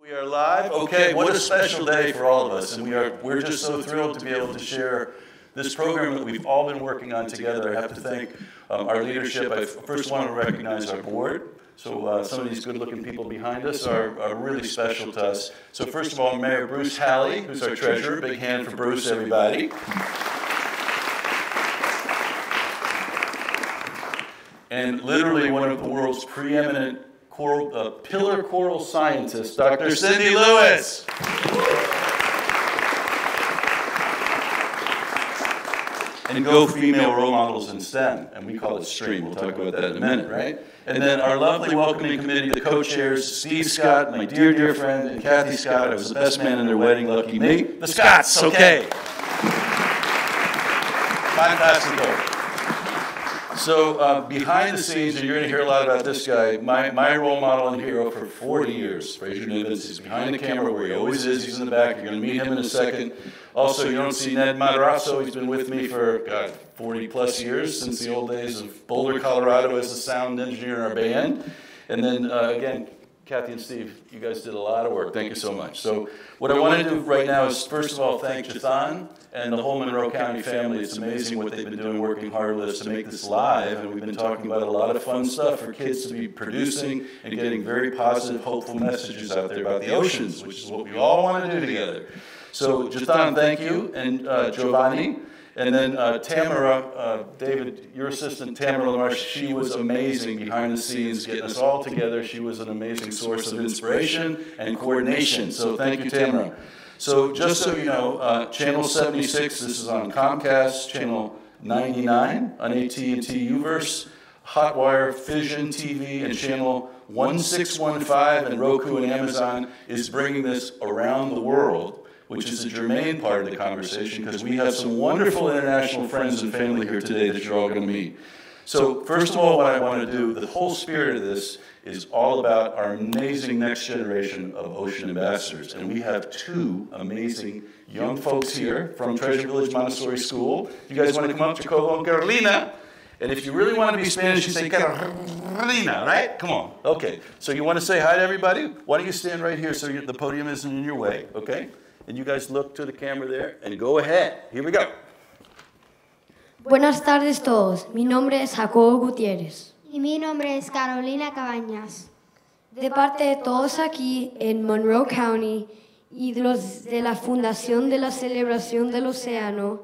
We are live. Okay, what a special day for all of us, and we're just so thrilled to be able to share this program that we've all been working on together. I have to thank our leadership. I first want to recognize our board. So some of these good-looking people behind us are really special to us. So first of all, Mayor Bruce Halley, who's our treasurer. Big hand for Bruce, everybody. And literally one of the world's preeminent coral, pillar coral scientists, Dr. Cindy Lewis. And go female role models in STEM, and we call it STREAM. We'll talk about that in a minute, right? And then our lovely welcoming committee, the co-chairs, Steve Scott, my dear, dear friend, and Kathy Scott. I was the best man in their wedding, lucky me. The Scots, okay. Fantastic. So behind the scenes, and you're going to hear a lot about this guy, my role model and hero for 40 years, Frazier Nivens. He's behind the camera where he always is. He's in the back. You're going to meet him in a second. Also, you don't see Ned Matarazzo. He's been with me for, God, 40-plus years, since the old days of Boulder, Colorado, as a sound engineer in our band. And then, again, Kathy and Steve, you guys did a lot of work. Thank you so much. So what I want to do right now is, first of all, thank Jathan and the whole Monroe County family. It's amazing what they've been doing, working hard to make this live. And we've been talking about a lot of fun stuff for kids to be producing and getting very positive, hopeful messages out there about the oceans, which is what we all want to do together. So Jathan, thank you, and Giovanni. And then Tamara, David, your assistant, Tamara LaMarche, she was amazing behind the scenes, getting us all together. She was an amazing source of inspiration and coordination. So thank you, Tamara. So just so you know, Channel 76, this is on Comcast, Channel 99 on AT&T UVerse, Hotwire, Fission TV, and Channel 1615, and Roku and Amazon is bringing this around the world, which is a germane part of the conversation, because we have some wonderful international friends and family here today that you're all going to meet. So first of all, what I want to do, the whole spirit of this is all about our amazing next generation of ocean ambassadors. And we have two amazing young folks here from Treasure Village Montessori School. You guys want to come up to Jacobo and Carolina? And if you really want to be Spanish, you say Carolina, right? Come on. Okay. So you want to say hi to everybody? Why don't you stand right here so the podium isn't in your way, okay? And you guys look to the camera there and go ahead. Here we go. Buenas tardes todos. Mi nombre es Jacobo Gutiérrez. Y mi nombre es Carolina Cabañas. De parte de todos aquí en Monroe County y de los de la Fundación de la Celebración del Océano,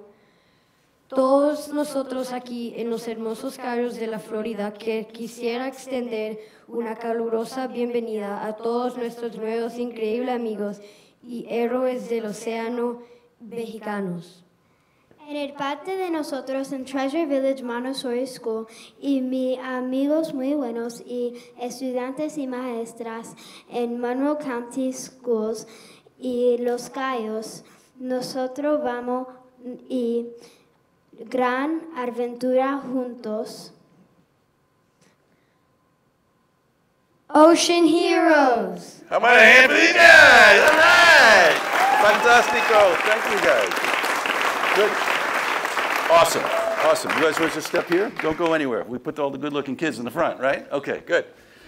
todos nosotros aquí en los hermosos Cayos de la Florida, que quisiera extender una calurosa bienvenida a todos nuestros nuevos increíbles amigos y héroes del océano mexicanos. En el parte de nosotros en Treasure Village Montessori School y mis amigos muy buenos y estudiantes y maestras en Monroe County Schools y Los Cayos, nosotros vamos y gran aventura juntos. Ocean Heroes. How about a hand for you guys? All right. Fantastico. Thank you, guys. Good. Awesome. Awesome. You guys want to step here? Don't go anywhere. We put all the good-looking kids in the front, right? Okay, good.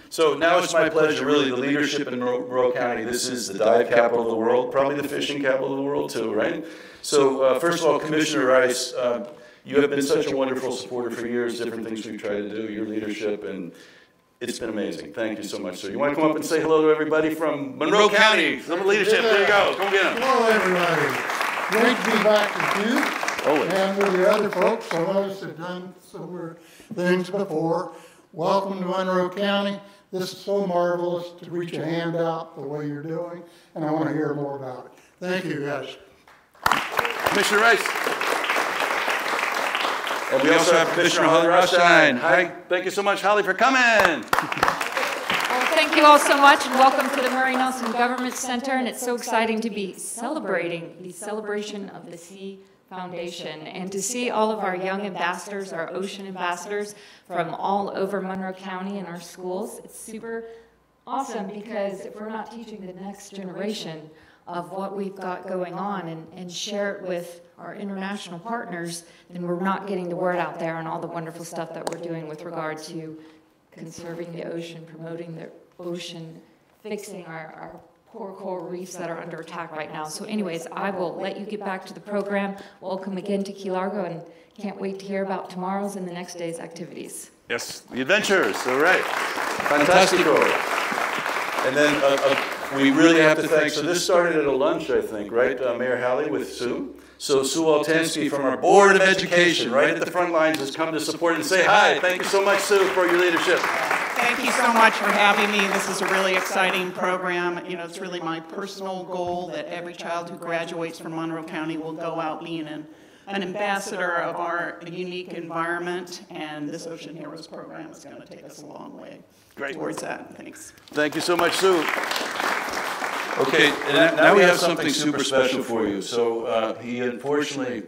So now it's my pleasure, really, the leadership in Monroe County. This is the dive capital of the world, probably the fishing capital of the world, too, right? So first of all, Commissioner Rice, you have been such a wonderful supporter for years, different things we've tried to do, your leadership, and it's been amazing. Thank you so much, sir. You want to come up and say hello to everybody from Monroe County, some leadership. There you go. Go get them. Hello, everybody. Great to be back with you. Always. And with the other folks. Some of us have done similar things before. Welcome to Monroe County. This is so marvelous to reach a hand out the way you're doing, and I want to hear more about it. Thank you, guys. Commissioner Rice. And we also have Commissioner Holly Rothstein. Hi. Thank you so much, Holly, for coming. Well, thank you all so much, and welcome to the Mary Nelson Government Center. And it's so exciting to be celebrating the Celebration of the Sea Foundation and to see all of our young ambassadors, our ocean ambassadors from all over Monroe County and our schools. It's super awesome, because if we're not teaching the next generation of what we've got going on and share it with our international partners, then we're not getting the word out there on all the wonderful stuff that we're doing with regard to conserving the ocean, promoting the ocean, fixing our poor coral reefs that are under attack right now. So anyways, I will let you get back to the program. Welcome again to Key Largo, and can't wait to hear about tomorrow's and the next day's activities. Yes, the adventures, all right. Fantastico. And then we really have to thank, so this started at a lunch, I think, right, Mayor Halley with Sue? So Sue Altensky from our Board of Education, right at the front lines, has come to support and say hi. Thank you so much, Sue, for your leadership. Thank you so much for having me. This is a really exciting program. You know, it's really my personal goal that every child who graduates from Monroe County will go out being an ambassador of our unique environment, and this Ocean Heroes program is going to take us a long way towards that. Thanks. Thank you so much, Sue. Okay, now we have something super special for you. So he unfortunately,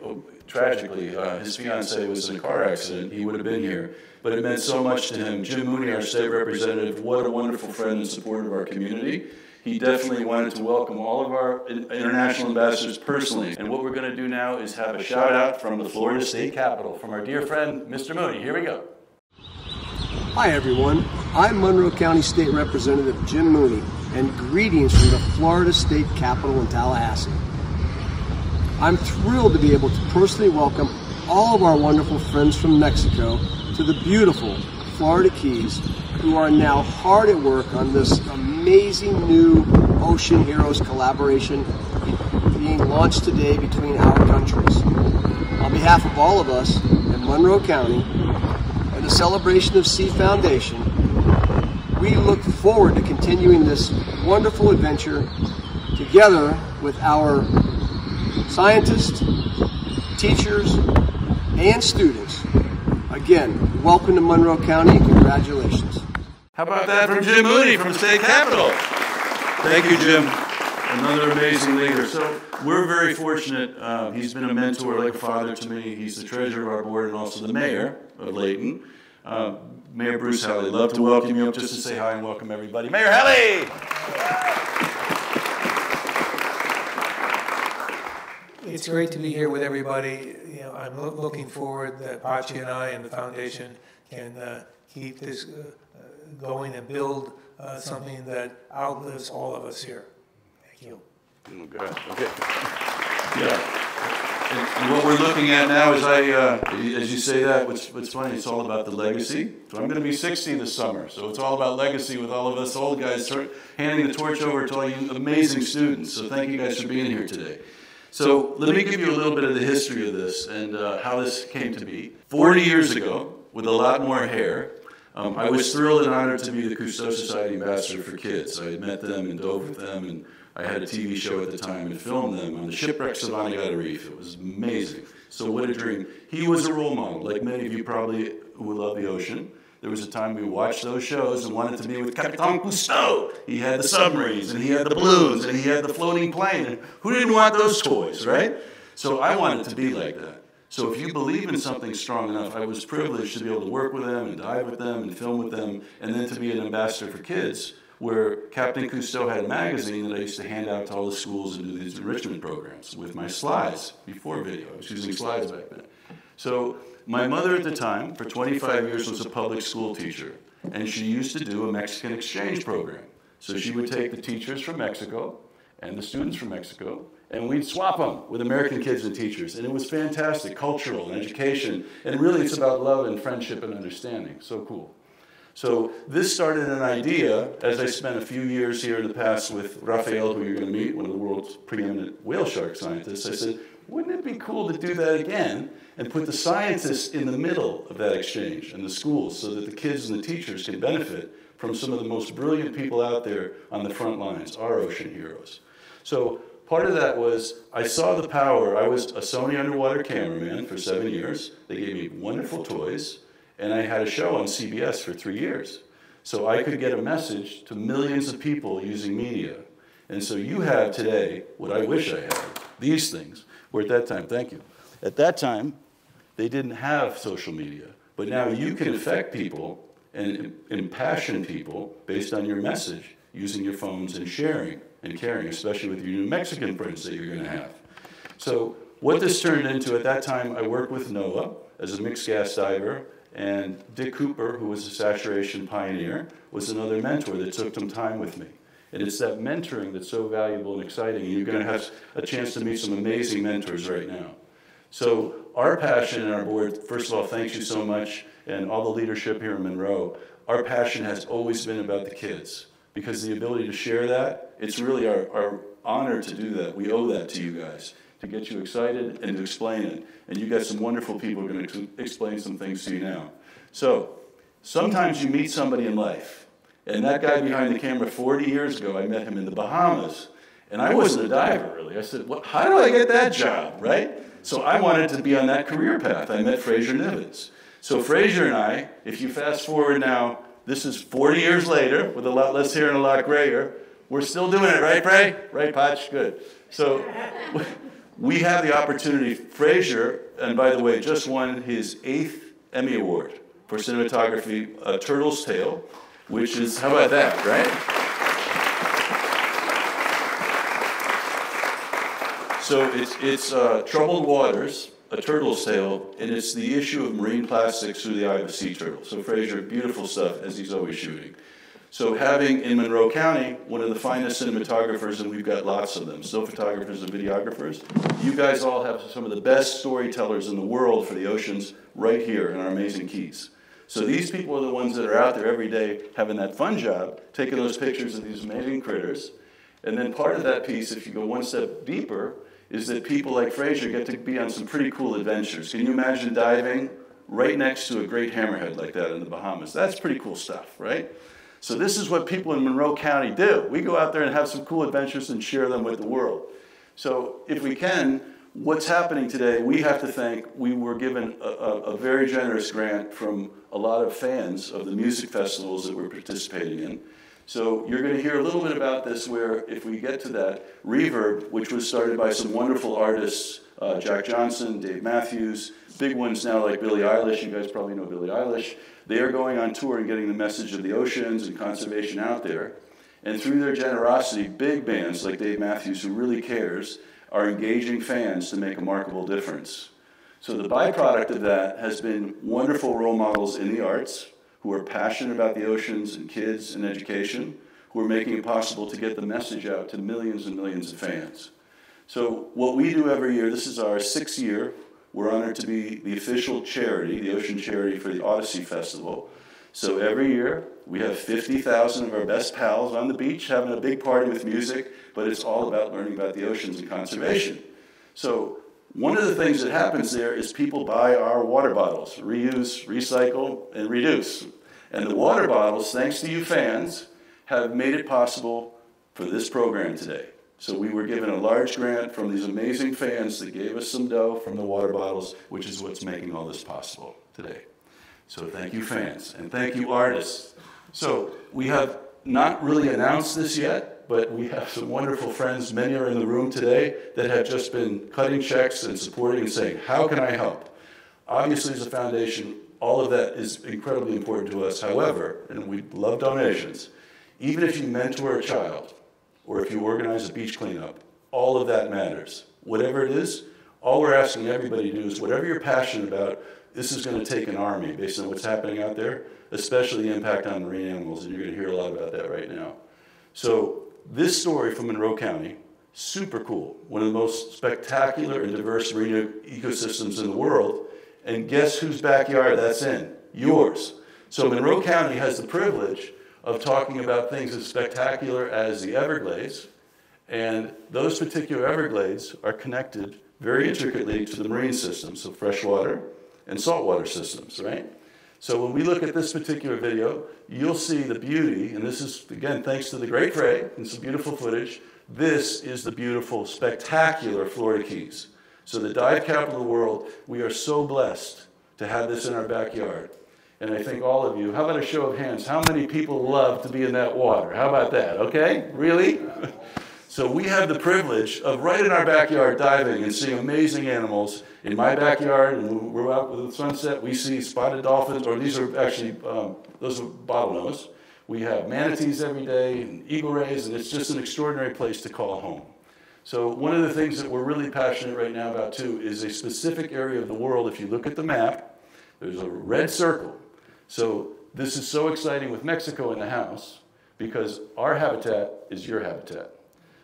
tragically, his fiancée was in a car accident. He would have been here, but it meant so much to him. Jim Mooney, our state representative, what a wonderful friend and supporter of our community. He definitely wanted to welcome all of our international ambassadors personally. And what we're going to do now is have a shout out from the Florida State Capitol from our dear friend, Mr. Mooney. Here we go. Hi everyone, I'm Monroe County State Representative Jim Mooney, and greetings from the Florida State Capitol in Tallahassee. I'm thrilled to be able to personally welcome all of our wonderful friends from Mexico to the beautiful Florida Keys, who are now hard at work on this amazing new Ocean Heroes collaboration being launched today between our countries. On behalf of all of us in Monroe County, the Celebration of Sea Foundation, we look forward to continuing this wonderful adventure together with our scientists, teachers, and students. Again, welcome to Monroe County and congratulations. How about that from Jim Mooney from State Capitol? Thank you, Jim. Another amazing leader. So we're very fortunate. He's been a mentor, like a father to me. He's the treasurer of our board and also the mayor of Layton. Mayor Bruce Halley, love to welcome you up just to say hi and welcome everybody. Mayor Halley! It's great to be here with everybody. You know, I'm looking forward that Pachi and I and the foundation can keep this going and build something that outlives all of us here. Thank you. Oh, God. Okay. Yeah. And what we're looking at now is, as you say that, what's funny, it's all about the legacy. So I'm going to be 60 this summer, so it's all about legacy with all of us old guys handing the torch over to all you amazing students. So thank you guys for being here today. So let me give you a little bit of the history of this and how this came to be. 40 years ago, with a lot more hair, I was thrilled and honored to be the Cousteau Society Ambassador for Kids. I had met them and dove with them, and I had a TV show at the time and filmed them on the shipwrecks of Anegada Reef. It was amazing. So what a dream. He was a role model, like many of you probably who love the ocean. There was a time we watched those shows and wanted to be with Capitaine Cousteau. He had the submarines, and he had the balloons, and he had the floating plane. And who didn't want those toys, right? So I wanted to be like that. So if you believe in something strong enough, I was privileged to be able to work with them and dive with them and film with them, and then to be an ambassador for kids, where Captain Cousteau had a magazine that I used to hand out to all the schools and do these enrichment programs with my slides before video. I was using slides back then. So my mother at the time, for 25 years, was a public school teacher, and she used to do a Mexican exchange program. So she would take the teachers from Mexico and the students from Mexico, and we'd swap them with American kids and teachers. And it was fantastic, cultural and education. And really, it's about love and friendship and understanding. So cool. So this started an idea, as I spent a few years here in the past with Rafael, who you're going to meet, one of the world's preeminent whale shark scientists. I said, wouldn't it be cool to do that again and put the scientists in the middle of that exchange and the schools so that the kids and the teachers can benefit from some of the most brilliant people out there on the front lines, our ocean heroes. So part of that was I saw the power. I was a Sony underwater cameraman for 7 years. They gave me wonderful toys. And I had a show on CBS for 3 years. So I could get a message to millions of people using media. And so you have today what I wish I had, these things, where at that time, thank you. At that time, they didn't have social media. But now you can affect people and impassion people based on your message using your phones and sharing and caring, especially with your new Mexican friends that you're gonna have. So what this turned into, at that time, I worked with NOAA as a mixed gas diver, and Dick Cooper, who was a saturation pioneer, was another mentor that took some time with me. And it's that mentoring that's so valuable and exciting. You're going to have a chance to meet some amazing mentors right now. So our passion and our board, first of all, thank you so much, and all the leadership here in Monroe. Our passion has always been about the kids, because the ability to share that, it's really our honor to do that. We owe that to you guys, to get you excited and to explain it. And you got some wonderful people who are going to explain some things to you now. So sometimes you meet somebody in life. And that guy behind the camera 40 years ago, I met him in the Bahamas. And I wasn't a diver, really. I said, well, how do I get that job, right? So I wanted to be on that career path. I met Frazier Nivens. So Frazier and I, if you fast forward now, this is 40 years later, with a lot less hair and a lot grayer. We're still doing it, right, Bray? Right, Potch? Good. So we have the opportunity. Frazier, and by the way, just won his 8th Emmy Award for cinematography, Turtle's Tale, which is, how about that, right? So it's Troubled Waters, A Turtle's Tale, and it's the issue of marine plastics through the eye of a sea turtle. So Frazier, beautiful stuff, as he's always shooting. So having in Monroe County one of the finest cinematographers, and we've got lots of them, still photographers and videographers, you guys all have some of the best storytellers in the world for the oceans right here in our amazing Keys. So these people are the ones that are out there every day having that fun job, taking those pictures of these amazing critters. And then part of that piece, if you go one step deeper, is that people like Frazier get to be on some pretty cool adventures. Can you imagine diving right next to a great hammerhead like that in the Bahamas? That's pretty cool stuff, right? So this is what people in Monroe County do. We go out there and have some cool adventures and share them with the world. So if we can, what's happening today, we have to thank, we were given a very generous grant from a lot of fans of the music festivals that we're participating in. So you're going to hear a little bit about this where, if we get to that, Reverb, which was started by some wonderful artists, Jack Johnson, Dave Matthews, big ones now like Billie Eilish, you guys probably know Billie Eilish. They are going on tour and getting the message of the oceans and conservation out there. And through their generosity, big bands like Dave Matthews, who really cares, are engaging fans to make a markable difference. So the byproduct of that has been wonderful role models in the arts who are passionate about the oceans and kids and education, who are making it possible to get the message out to millions and millions of fans. So what we do every year, this is our 6th year, we're honored to be the official charity, the ocean charity for the Odyssey Festival. So every year, we have 50,000 of our best pals on the beach having a big party with music, but it's all about learning about the oceans and conservation. So one of the things that happens there is people buy our water bottles, reuse, recycle, and reduce. And the water bottles, thanks to you fans, have made it possible for this program today. So we were given a large grant from these amazing fans that gave us some dough from the water bottles, which is what's making all this possible today. So thank you fans, and thank you artists. So we have not really announced this yet, but we have some wonderful friends, many are in the room today, that have just been cutting checks and supporting and saying, how can I help? Obviously as a foundation, all of that is incredibly important to us. However, and we love donations, even if you mentor a child, or if you organize a beach cleanup, all of that matters. Whatever it is, all we're asking everybody to do is whatever you're passionate about, this is going to take an army based on what's happening out there, especially the impact on marine animals, and you're going to hear a lot about that right now. So this story from Monroe County, super cool, one of the most spectacular and diverse marine ecosystems in the world, and guess whose backyard that's in? Yours. So Monroe County has the privilege of talking about things as spectacular as the Everglades, and those particular Everglades are connected very intricately to the marine system, so freshwater and saltwater systems, right? So when we look at this particular video, you'll see the beauty, and this is, again, thanks to the great Ray and some beautiful footage, this is the beautiful, spectacular Florida Keys. So the dive capital of the world, we are so blessed to have this in our backyard. And I think all of you, how about a show of hands? How many people love to be in that water? How about that, okay? Really? So we have the privilege of right in our backyard diving and seeing amazing animals. In my backyard, and when we're out with the sunset, we see spotted dolphins, or these are actually, those are bottlenose. We have manatees every day and eagle rays, and it's just an extraordinary place to call home. So one of the things that we're really passionate right now about too is a specific area of the world. If you look at the map, there's a red circle. So this is so exciting with Mexico in the house, because our habitat is your habitat.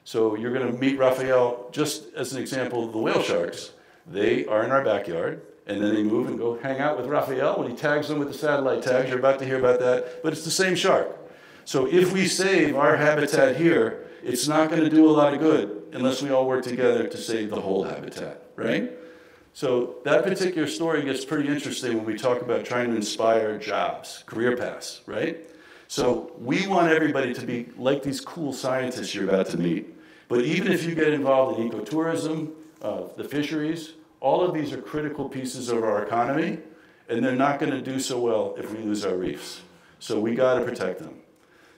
So you're going to meet Rafael, just as an example, the whale sharks. They are in our backyard, and then they move and go hang out with Rafael when he tags them with the satellite tags. You're about to hear about that, but it's the same shark. So if we save our habitat here, it's not going to do a lot of good unless we all work together to save the whole habitat, right? So that particular story gets pretty interesting when we talk about trying to inspire jobs, career paths, right? So we want everybody to be like these cool scientists you're about to meet. But even if you get involved in ecotourism, the fisheries, all of these are critical pieces of our economy, and they're not going to do so well if we lose our reefs. So we got to protect them.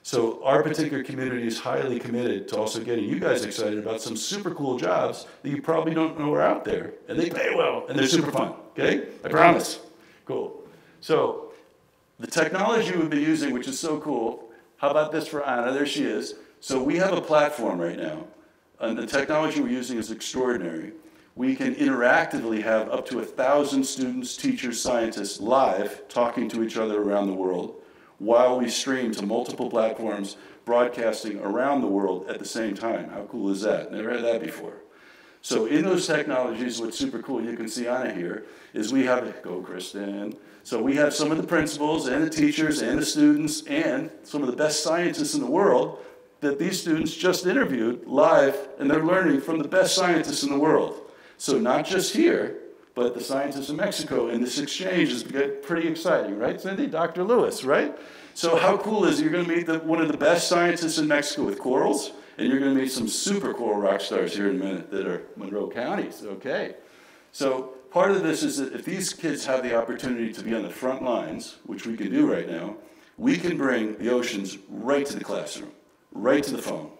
So our particular community is highly committed to also getting you guys excited about some super cool jobs that you probably don't know are out there, and they pay well, and they're super fun, okay? I promise. Cool. So the technology we've been using, which is so cool, how about this for Anna? There she is. So we have a platform right now. And the technology we're using is extraordinary. We can interactively have up to 1,000 students, teachers, scientists live talking to each other around the world while we stream to multiple platforms broadcasting around the world at the same time. How cool is that? Never had that before. So in those technologies, what's super cool, you can see Anna here, is we have, go Kristen. So we have some of the principals and the teachers and the students and some of the best scientists in the world that these students just interviewed live, and they're learning from the best scientists in the world. So not just here, but the scientists in Mexico, and this exchange is pretty exciting, right, Cindy? Dr. Lewis, right? So how cool is it? You're gonna meet one of the best scientists in Mexico with corals, and you're gonna meet some super coral rock stars here in a minute that are Monroe counties, okay? So part of this is that if these kids have the opportunity to be on the front lines, which we can do right now, we can bring the oceans right to the classroom, right to the phone.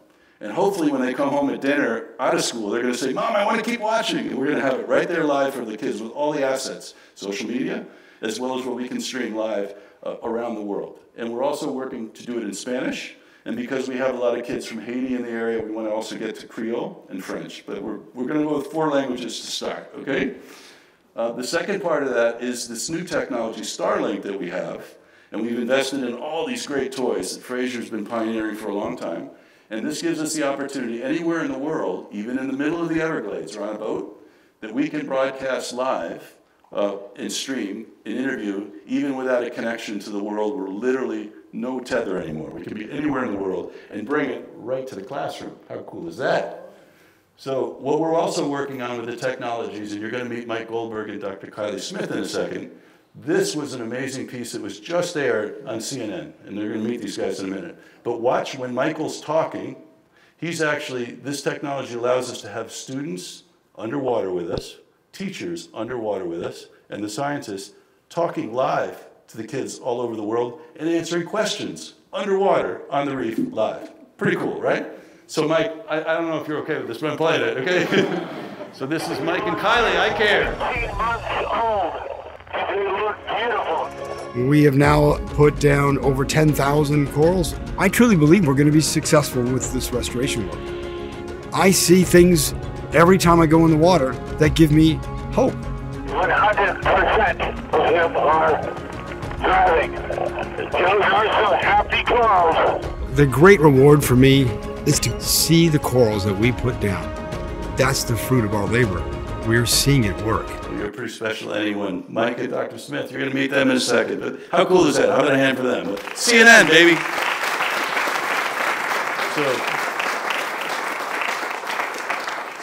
And hopefully when they come home at dinner out of school, they're going to say, Mom, I want to keep watching. And we're going to have it right there live for the kids with all the assets, social media, as well as what we can stream live around the world. And we're also working to do it in Spanish. And because we have a lot of kids from Haiti in the area, we want to also get to Creole and French. But we're going to go with 4 languages to start, okay? The second part of that is this new technology, Starlink, that we have. And we've invested in all these great toys that Frazier's been pioneering for a long time. And this gives us the opportunity anywhere in the world, even in the middle of the Everglades or on a boat, that we can broadcast live and stream an interview, even without a connection to the world. We're literally no tether anymore. We can be anywhere in the world and bring it right to the classroom. How cool is that? So what we're also working on with the technologies, and you're going to meet Mike Goldberg and Dr. Kylie Smith in a second. This was an amazing piece that was just aired on CNN, and they're going to meet these guys in a minute. But watch when Michael's talking, he's actually, this technology allows us to have students underwater with us, teachers underwater with us, and the scientists talking live to the kids all over the world and answering questions underwater on the reef live. Pretty cool, right? So Mike, I don't know if you're okay with this, but I'm playing it, okay? So this is Mike and Kylie, I care. 8 months old. They look beautiful. We have now put down over 10,000 corals. I truly believe we're going to be successful with this restoration work. I see things every time I go in the water that give me hope. 100% of them are thriving. Those are some happy corals. The great reward for me is to see the corals that we put down. That's the fruit of our labor. We're seeing it work. You're pretty special, anyone. Mike and Dr. Smith, you're going to meet them in a second. But how cool is that? How about a hand for them? But CNN, baby.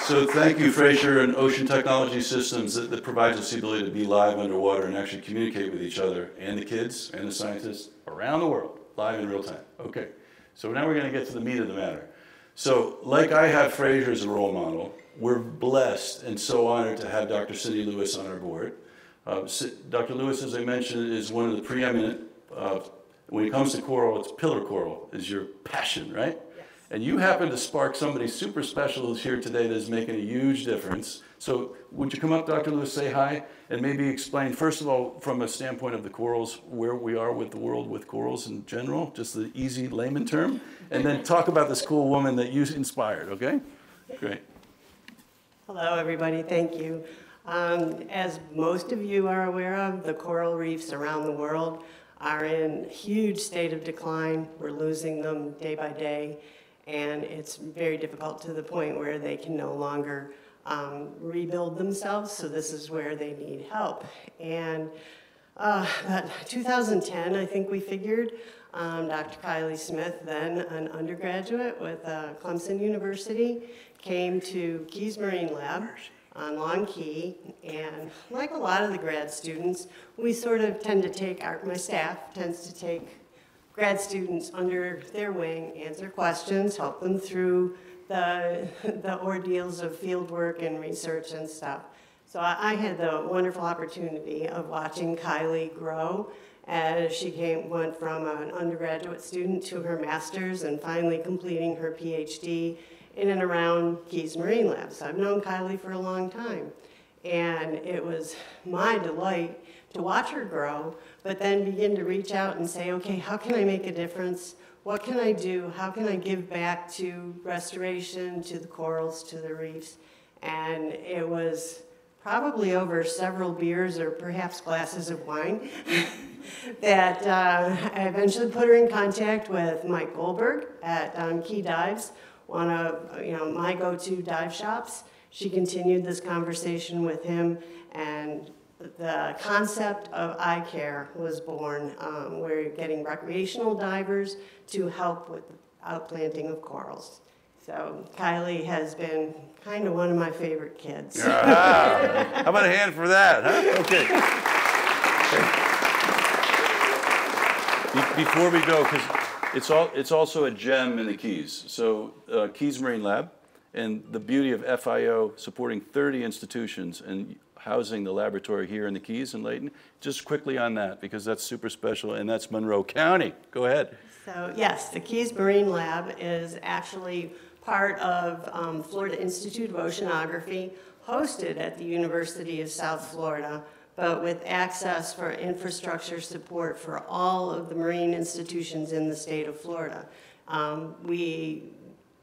So thank you, Frazier and Ocean Technology Systems, that provides us the ability to be live underwater and actually communicate with each other and the kids and the scientists around the world, live in real time. Okay. So now we're going to get to the meat of the matter. So like I have Frazier as a role model, we're blessed and so honored to have Dr. Cindy Lewis on our board. Dr. Lewis, as I mentioned, is one of the preeminent, when it comes to coral, it's pillar coral, is your passion, right? Yes. And you happen to spark somebody super special who's here today that is making a huge difference. So would you come up, Dr. Lewis, say hi, and maybe explain, first of all, from a standpoint of the corals, where we are with the world with corals in general, just the easy layman term, and then talk about this cool woman that you inspired, okay? Great. Hello, everybody. Thank you. As most of you are aware of, the coral reefs around the world are in huge state of decline. We're losing them day by day, and it's very difficult to the point where they can no longer rebuild themselves, so this is where they need help. And about 2010, I think we figured, Dr. Kylie Smith, then an undergraduate with Clemson University, came to Keys Marine Lab on Long Key, and like a lot of the grad students, we sort of tend to take, my staff tends to take grad students under their wing, answer questions, help them through the ordeals of field work and research and stuff. So I had the wonderful opportunity of watching Kylie grow as she went from an undergraduate student to her master's and finally completing her PhD in and around Keys Marine Lab. So I've known Kylie for a long time. And it was my delight to watch her grow, but then begin to reach out and say, okay, how can I make a difference? What can I do? How can I give back to restoration, to the corals, to the reefs? And it was probably over several beers or perhaps glasses of wine that I eventually put her in contact with Mike Goldberg at Key Dives, one of my go-to dive shops. She continued this conversation with him, and the concept of iCare was born. We're getting recreational divers to help with the outplanting of corals. So Kylie has been kind of one of my favorite kids. Ah, how about a hand for that, huh? Okay. Before we go, because it's also a gem in the Keys. So Keys Marine Lab, and the beauty of FIO supporting 30 institutions and housing the laboratory here in the Keys in Layton. Just quickly on that, because that's super special, and that's Monroe County. Go ahead. So yes, the Keys Marine Lab is actually part of Florida Institute of Oceanography, hosted at the University of South Florida, but with access for infrastructure support for all of the marine institutions in the state of Florida. We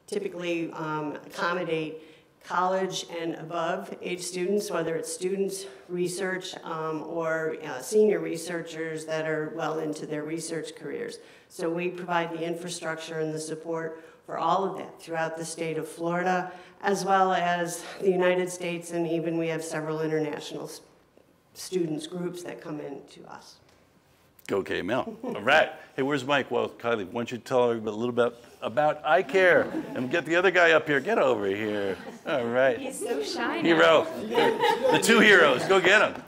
typically accommodate college and above age students, whether it's students, research, or senior researchers that are well into their research careers. So we provide the infrastructure and the support for all of that throughout the state of Florida, as well as the United States, and even we have several international students groups that come in to us. Go KML. All right. Hey, where's Mike? Well, Kylie, why don't you tell everybody a little bit about iCare, and get the other guy up here. Get over here. All right. He's so shy now. Hero. The two heroes. Go get him.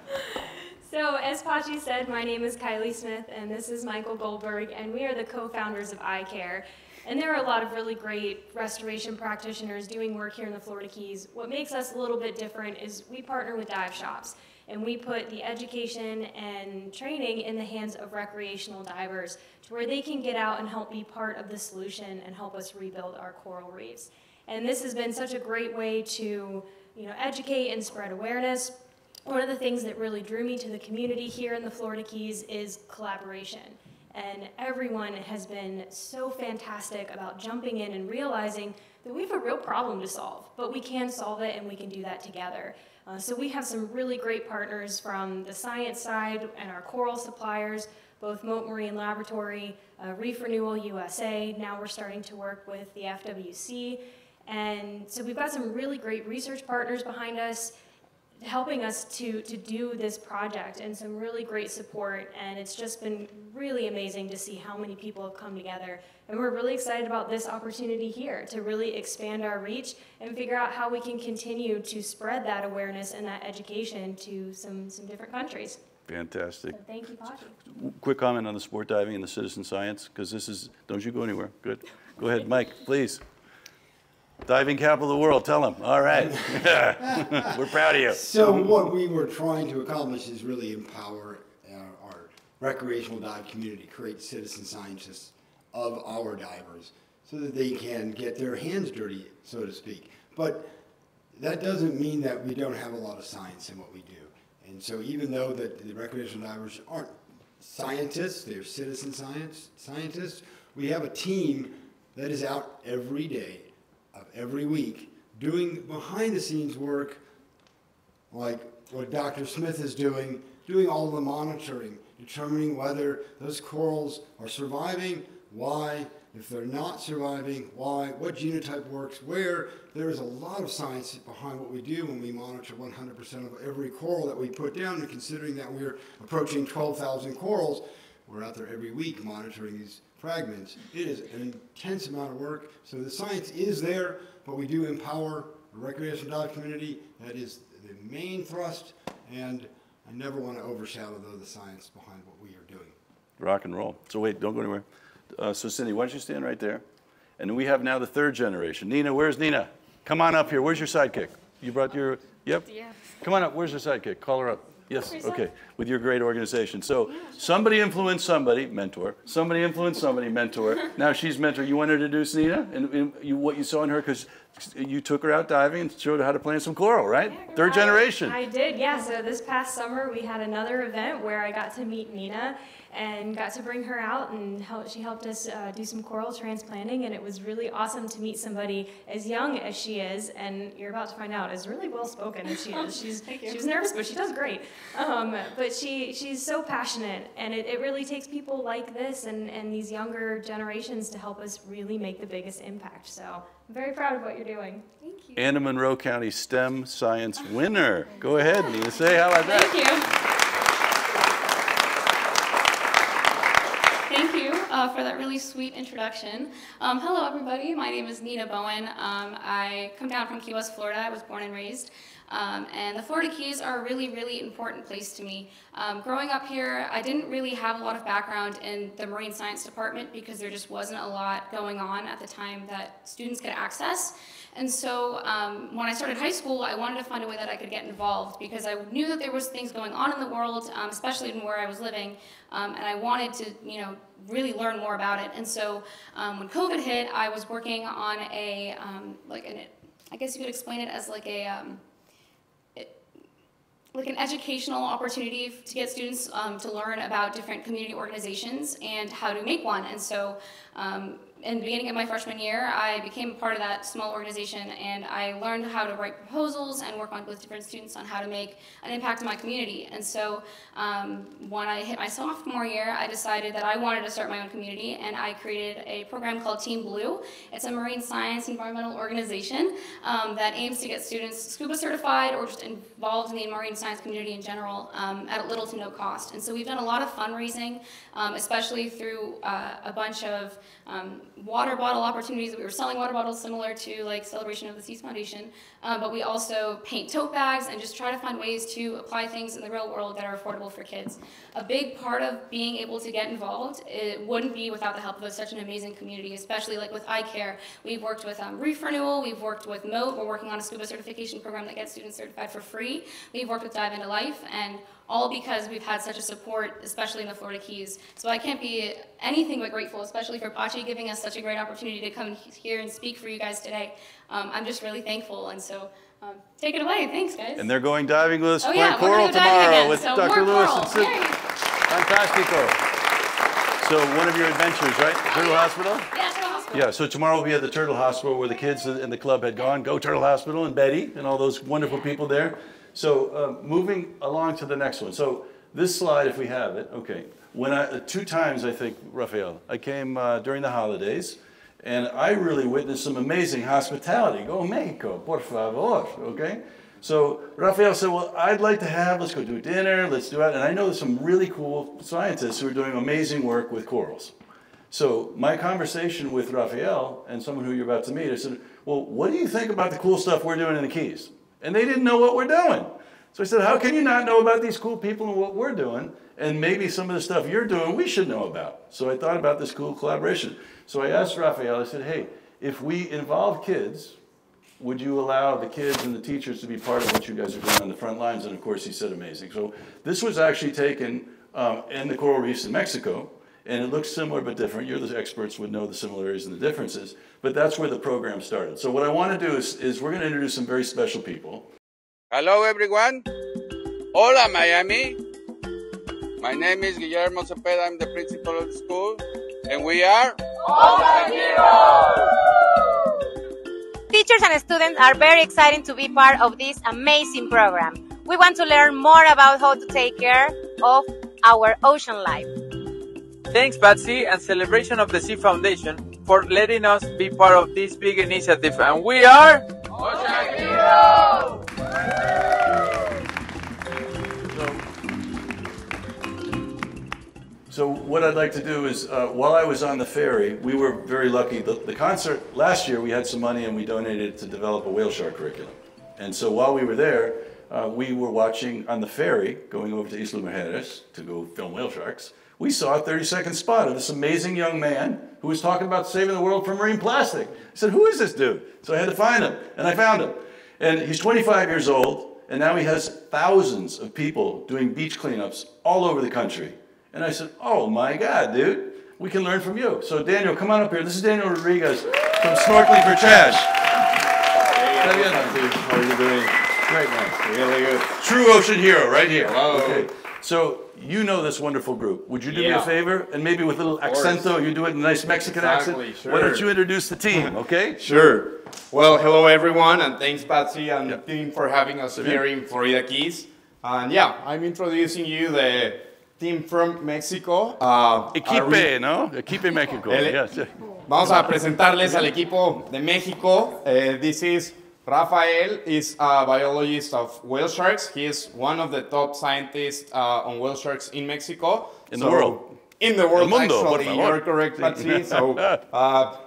So, as Pachi said, my name is Kylie Smith, and this is Michael Goldberg, and we are the co-founders of iCare. And there are a lot of really great restoration practitioners doing work here in the Florida Keys. What makes us a little bit different is we partner with dive shops, and we put the education and training in the hands of recreational divers to where they can get out and help be part of the solution and help us rebuild our coral reefs. And this has been such a great way to, educate and spread awareness. One of the things that really drew me to the community here in the Florida Keys is collaboration. And everyone has been so fantastic about jumping in and realizing that we have a real problem to solve, but we can solve it and we can do that together. So we have some really great partners from the science side and our coral suppliers, both Mote Marine Laboratory, Reef Renewal USA, now we're starting to work with the FWC. And so we've got some really great research partners behind us, helping us to do this project, and some really great support, and it's just been really amazing to see how many people have come together. And we're really excited about this opportunity here to really expand our reach and figure out how we can continue to spread that awareness and that education to some different countries. Fantastic. So thank you, Pachi. Quick comment on the sport diving and the citizen science, because this is, don't you go anywhere. Good. Go ahead, Mike, please. Diving capital of the world, tell them. All right. We're proud of you. So what we were trying to accomplish is really empower our recreational dive community, create citizen scientists of our divers so that they can get their hands dirty, so to speak. But that doesn't mean that we don't have a lot of science in what we do. And so even though that the recreational divers aren't scientists, they're citizen scientists, we have a team that is out every day of every week doing behind the scenes work like what Dr. Smith is doing, doing all the monitoring, determining whether those corals are surviving, why, if they're not surviving, why, what genotype works, where. There is a lot of science behind what we do when we monitor 100% of every coral that we put down, and considering that we're approaching 12,000 corals, we're out there every week monitoring these fragments. It is an intense amount of work, so the science is there, but we do empower the recreational dive community. That is the main thrust, and I never want to overshadow, though, the science behind what we are doing. Rock and roll. So wait, don't go anywhere. So Cindy, why don't you stand right there? And we have now the third generation. Nina, where's Nina? Come on up here. Where's your sidekick? You brought your, yep. Yeah. Come on up. Where's your sidekick? Call her up. Yes, okay, with your great organization. So somebody influenced somebody, mentor. Somebody influenced somebody, mentor. Now she's mentor. You want to introduce Nina and you, what you saw in her, because you took her out diving and showed her how to plant some coral, right? Yeah, third generation. I did, yeah. So this past summer we had another event where I got to meet Nina and got to bring her out, and she helped us do some coral transplanting, and it was really awesome to meet somebody as young as she is, and you're about to find out as really well-spoken as she is. She was nervous, but she does great. But she's so passionate, and it really takes people like this and these younger generations to help us really make the biggest impact. So I'm very proud of what you're doing. Thank you. Anne Monroe County STEM Science winner. Go ahead, Nina. Say how about that. Thank you. For that really sweet introduction. Hello everybody, my name is Nina Bowen. I come down from Key West, Florida. I was born and raised. And the Florida Keys are a really, really important place to me. Growing up here, I didn't really have a lot of background in the marine science department because there just wasn't a lot going on at the time that students could access. And so when I started high school, I wanted to find a way that I could get involved because I knew that there was things going on in the world, especially in where I was living, and I wanted to, you know, really learn more about it. And so when COVID hit, I was working on a, I guess you could explain it as like a, like an educational opportunity to get students to learn about different community organizations and how to make one. And so in the beginning of my freshman year, I became a part of that small organization, and I learned how to write proposals and work with different students on how to make an impact in my community. And so when I hit my sophomore year, I decided that I wanted to start my own community, and I created a program called Team Blue. It's a marine science environmental organization that aims to get students scuba certified or just involved in the marine science community in general at little to no cost. And so we've done a lot of fundraising, especially through a bunch of water bottle opportunities. We were selling water bottles similar to like Celebration of the Seas Foundation, but we also paint tote bags and just try to find ways to apply things in the real world that are affordable for kids. A big part of being able to get involved, it wouldn't be without the help of such an amazing community, especially like with iCare. We've worked with Reef Renewal, we've worked with Mote, we're working on a scuba certification program that gets students certified for free. We've worked with Dive Into Life, and all because we've had such a support, especially in the Florida Keys. So I can't be anything but grateful, especially for Bocce giving us such a great opportunity to come here and speak for you guys today. I'm just really thankful, and so take it away. Thanks, guys. And they're going diving with us, playing coral tomorrow with Dr. Lewis and Sue. Fantastic coral. So one of your adventures, right? Turtle Hospital? Yeah, Turtle Hospital. Yeah, so tomorrow we'll be at the Turtle Hospital where the kids in the club had gone. Go Turtle Hospital, and Betty and all those wonderful people there. So moving along to the next one. So this slide, if we have it, okay. When I, two times, I think, Rafael, I came during the holidays, and I really witnessed some amazing hospitality. Go Mexico, por favor, okay? So Rafael said, well, I'd like to have, let's go do dinner, let's do that. And I know there's some really cool scientists who are doing amazing work with corals. So my conversation with Rafael and someone who you're about to meet, I said, well, what do you think about the cool stuff we're doing in the Keys? And they didn't know what we're doing. So I said, how can you not know about these cool people and what we're doing? And maybe some of the stuff you're doing we should know about. So I thought about this cool collaboration. So I asked Rafael, I said, hey, if we involve kids, would you allow the kids and the teachers to be part of what you guys are doing on the front lines? And of course he said amazing. So this was actually taken in the coral reefs in Mexico, and it looks similar but different. You're the experts would know the similarities and the differences, but that's where the program started. So what I want to do is we're going to introduce some very special people. Hello everyone. Hola Miami. My name is Guillermo Cepeda. I'm the principal of the school, and we are Ocean Heroes! Teachers and students are very excited to be part of this amazing program. We want to learn more about how to take care of our ocean life. Thanks, Patsy and Celebration of the Sea Foundation for letting us be part of this big initiative. And we are... Ocean Heroes! So what I'd like to do is, while I was on the ferry, we were very lucky. The concert, last year we had some money and we donated it to develop a whale shark curriculum. And so while we were there, we were watching on the ferry, going over to Isla Mujeres to go film whale sharks. We saw a 30-second spot of this amazing young man who was talking about saving the world from marine plastic. I said, who is this dude? So I had to find him, and I found him. And he's 25 years old, and now he has thousands of people doing beach cleanups all over the country. And I said, oh my God, dude, we can learn from you. So Daniel, come on up here. This is Daniel Rodriguez from Snorkeling for Trash. Hey, how are you doing? Great, man. Really good. True ocean hero right here. Hello. Okay. So you know this wonderful group. Would you do me a favor? And maybe with a little accento, you do it in a nice Mexican accent. Sure. Why don't you introduce the team, okay? Sure. Well, hello everyone, and thanks Patsy and the team for having us here in Florida Keys. And yeah, I'm introducing you the team from Mexico. Equipe, ¿no? Equipe Mexico. Yes. Vamos a presentarles al equipo de México. This is Rafael, is a biologist of whale sharks. He is one of the top scientists on whale sharks in Mexico. In the world. In the world, actually. You're correct, Patsy. So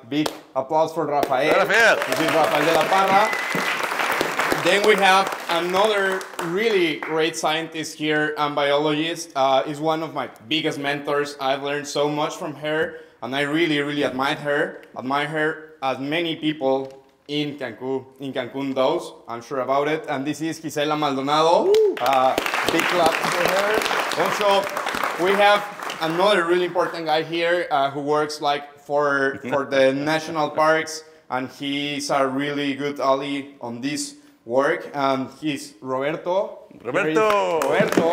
big applause for Rafael. Rafael. This is Rafael de la Parra. Then we have another really great scientist here and biologist. Is one of my biggest mentors. I've learned so much from her, and I really, really admire her. Admire her as many people in Cancun does. I'm sure about it. And this is Gisela Maldonado. Big clap for her. Also, we have another really important guy here who works like for the national parks, and he's a really good ally on this work, and he's Roberto. Roberto! Roberto!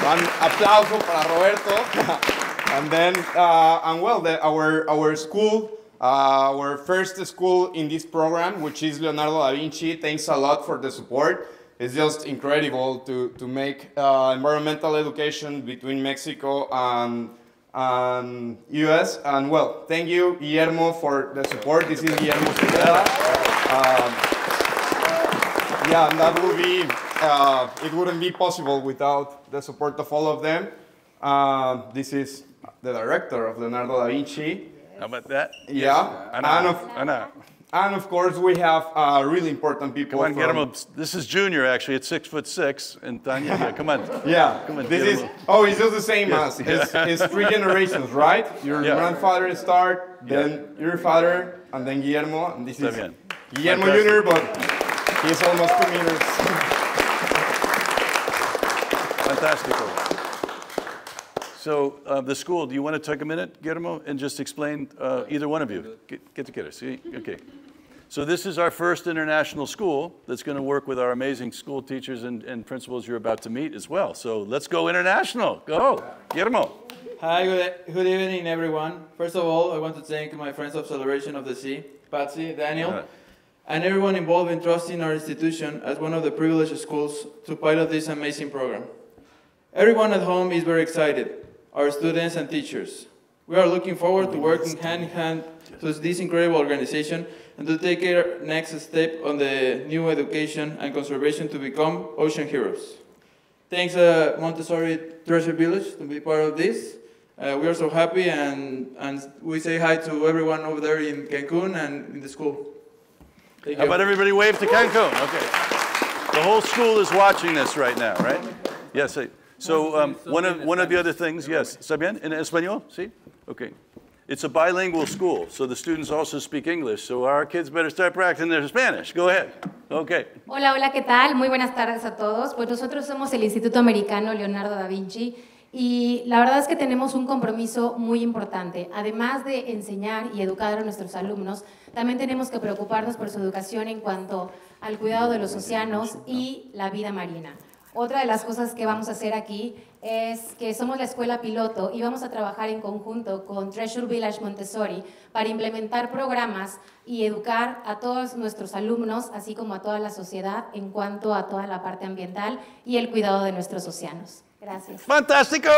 An aplauso para Roberto. And then, and well, our school, our first school in this program, which is Leonardo da Vinci, thanks a lot for the support. It's just incredible to make environmental education between Mexico and US. And well, thank you, Guillermo, for the support. This is Guillermo Cicela. Yeah, and that would be, it wouldn't be possible without the support of all of them. This is the director of Leonardo da Vinci. Yes. How about that? Yeah. Yes. And of course we have really important people. Come on, get him up. This is Junior actually, it's 6'6", and Tanya, yeah, come on. Yeah, come on, this is, oh, it's just the same as, it's three generations, right? Your grandfather start, then your father, and then Guillermo, and this is Guillermo Junior, but he's almost 2 minutes. Fantastical. So the school, do you want to take a minute, Guillermo, and just explain either one of you? Get together, see? Okay. So this is our first international school that's going to work with our amazing school teachers and principals you're about to meet as well. So let's go international. Go, Guillermo. Hi, good evening, everyone. First of all, I want to thank my friends of Celebration of the Sea, Patsy, Daniel, and everyone involved in trusting our institution as one of the privileged schools to pilot this amazing program. Everyone at home is very excited, our students and teachers. We are looking forward to working hand in hand to this incredible organization and to take our next step on the new education and conservation to become ocean heroes. Thanks Montessori Treasure Village to be part of this. We are so happy, and we say hi to everyone over there in Cancun and in the school. How about everybody wave to Cancun? Okay. The whole school is watching this right now, right? Yes. So one of the other things, yes. ¿Está bien? ¿En español? Sí? Okay. It's a bilingual school, so the students also speak English, so our kids better start practicing their Spanish. Go ahead. Okay. Hola, hola, ¿qué tal? Muy buenas tardes a todos. Pues nosotros somos el Instituto Americano Leonardo da Vinci, y la verdad es que tenemos un compromiso muy importante. Además de enseñar y educar a nuestros alumnos, también tenemos que preocuparnos por su educación en cuanto al cuidado de los océanos y la vida marina. Otra de las cosas que vamos a hacer aquí es que somos la escuela piloto y vamos a trabajar en conjunto con Treasure Village Montessori para implementar programas y educar a todos nuestros alumnos, así como a toda la sociedad, en cuanto a toda la parte ambiental y el cuidado de nuestros océanos. Gracias. Fantástico!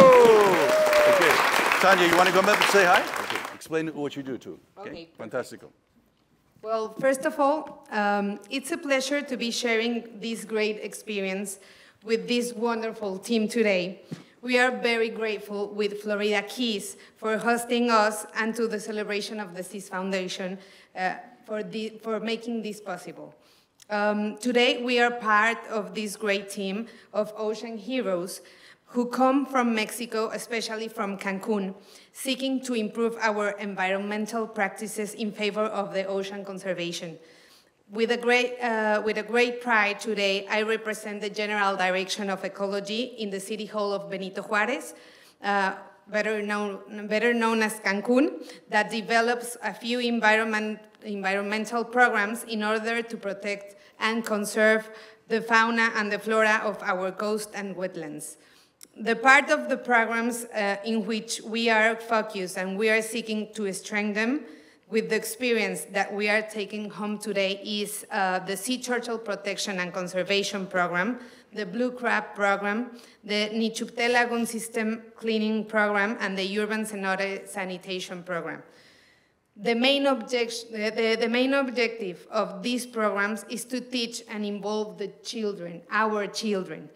Okay. Tanya, you want to come up and say hi? Okay. Explain what you do, too. Okay. Fantástico. Well, first of all, it's a pleasure to be sharing this great experience with this wonderful team today. We are very grateful with Florida Keys for hosting us and to the Celebration of the Seas Foundation for making this possible. Today, we are part of this great team of ocean heroes who come from Mexico, especially from Cancun, seeking to improve our environmental practices in favor of the ocean conservation. With a great pride today, I represent the General Direction of Ecology in the City Hall of Benito Juárez, better known as Cancun, that develops a few environmental programs in order to protect and conserve the fauna and the flora of our coast and wetlands. The part of the programs in which we are focused and we are seeking to strengthen with the experience that we are taking home today is the Sea Turtle Protection and Conservation Program, the Blue Crab Program, the Nichupté Lagoon System Cleaning Program, and the Urban Cenote Sanitation Program. The main objective of these programs is to teach and involve the children, our children,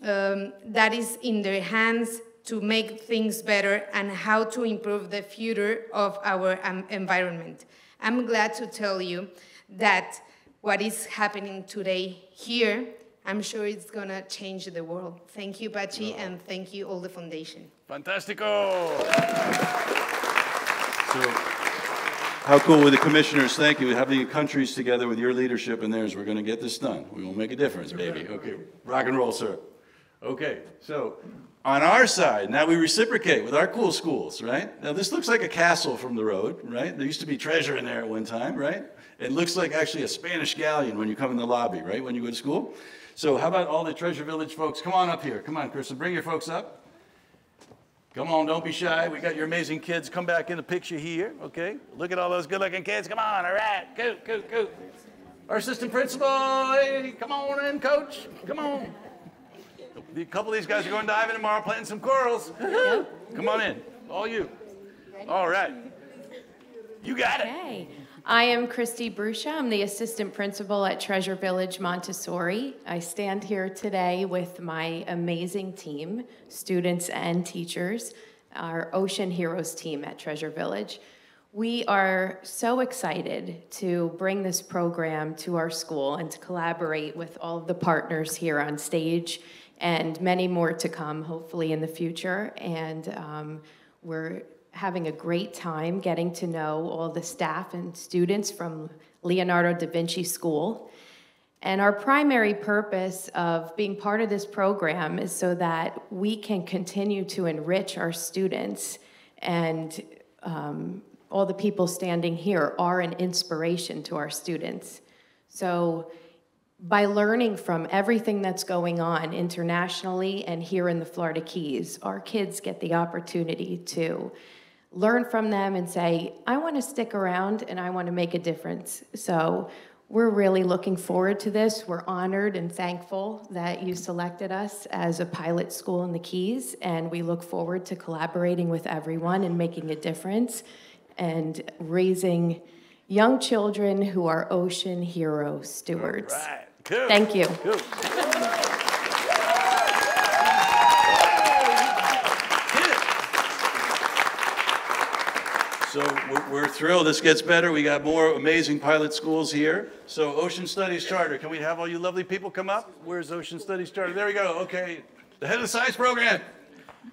that is in their hands to make things better and how to improve the future of our environment. I'm glad to tell you that what is happening today here, I'm sure it's gonna change the world. Thank you, Pachi, and thank you all the foundation. Fantastico! So, how cool were the commissioners? Thank you. Having countries together with your leadership and theirs, we're gonna get this done. We will make a difference, baby. Okay, rock and roll, sir. Okay, so on our side, now we reciprocate with our cool schools, right? Now this looks like a castle from the road, right? There used to be treasure in there at one time, right? It looks like actually a Spanish galleon when you come in the lobby, right, when you go to school. So how about all the Treasure Village folks? Come on up here. Come on, Kristen, bring your folks up. Come on, don't be shy. We got your amazing kids. Come back in the picture here, okay? Look at all those good-looking kids. Come on, all right, go. Our assistant principal, hey, come on in, coach, come on. A couple of these guys are going diving tomorrow, planting some corals. Come on in, all you. All right, you got it. Okay. I am Christy Brucia. I'm the assistant principal at Treasure Village Montessori. I stand here today with my amazing team, students and teachers, our Ocean Heroes team at Treasure Village. We are so excited to bring this program to our school and to collaborate with all of the partners here on stage and many more to come, hopefully in the future. And we're having a great time getting to know all the staff and students from Leonardo da Vinci School. And our primary purpose of being part of this program is so that we can continue to enrich our students. And all the people standing here are an inspiration to our students. So by learning from everything that's going on internationally and here in the Florida Keys, our kids get the opportunity to learn from them and say, I want to stick around and I want to make a difference. So we're really looking forward to this. We're honored and thankful that you selected us as a pilot school in the Keys, and we look forward to collaborating with everyone and making a difference and raising young children who are ocean hero stewards. Right. Cool. Thank you. Cool. So we're thrilled this gets better. We got more amazing pilot schools here. So Ocean Studies Charter, can we have all you lovely people come up? Where's Ocean Studies Charter? There we go, okay. The head of the science program.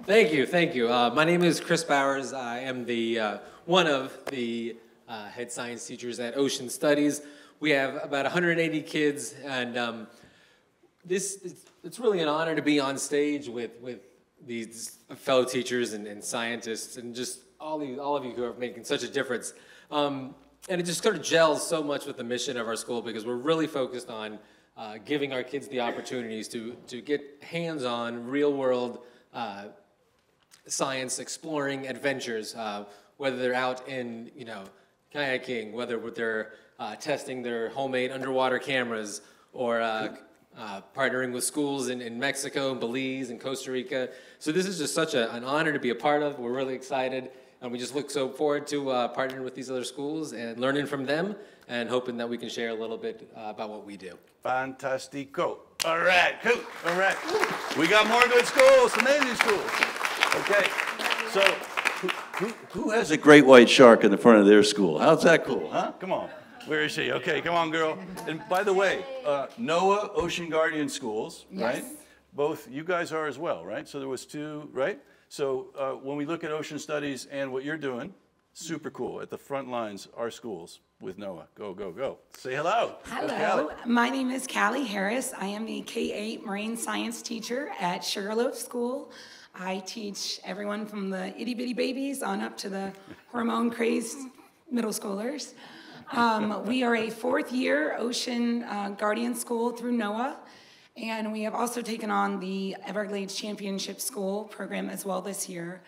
Thank you, thank you. My name is Chris Bowers. I am the one of the head science teachers at Ocean Studies. We have about 180 kids, and it's really an honor to be on stage with these fellow teachers and scientists and just all of you who are making such a difference. And it just sort of gels so much with the mission of our school, because we're really focused on giving our kids the opportunities to get hands-on, real-world science exploring adventures, whether they're out in, you know, kayaking, whether they're testing their homemade underwater cameras, or partnering with schools in Mexico, and Belize, and Costa Rica. So this is just such an honor to be a part of. We're really excited, and we just look so forward to partnering with these other schools and learning from them, and hoping that we can share a little bit about what we do. Fantastico. All right, cool. All right. We got more good schools, amazing schools. Okay, so who has a great white shark in the front of their school? How's that cool, huh? Come on. Where is she? Okay, come on, girl. And by the way, NOAA Ocean Guardian Schools, right? Yes. Both, you guys are as well, right? So there was two, right? So when we look at ocean studies and what you're doing, super cool. At the front lines, our schools with NOAA. Go, go, go. Say hello. Hello. My name is Callie Harris. I am the K-8 Marine Science teacher at Sugarloaf School. I teach everyone from the itty-bitty babies on up to the hormone-crazed middle schoolers. We are a fourth-year Ocean Guardian School through NOAA, and we have also taken on the Everglades Championship School program as well this year.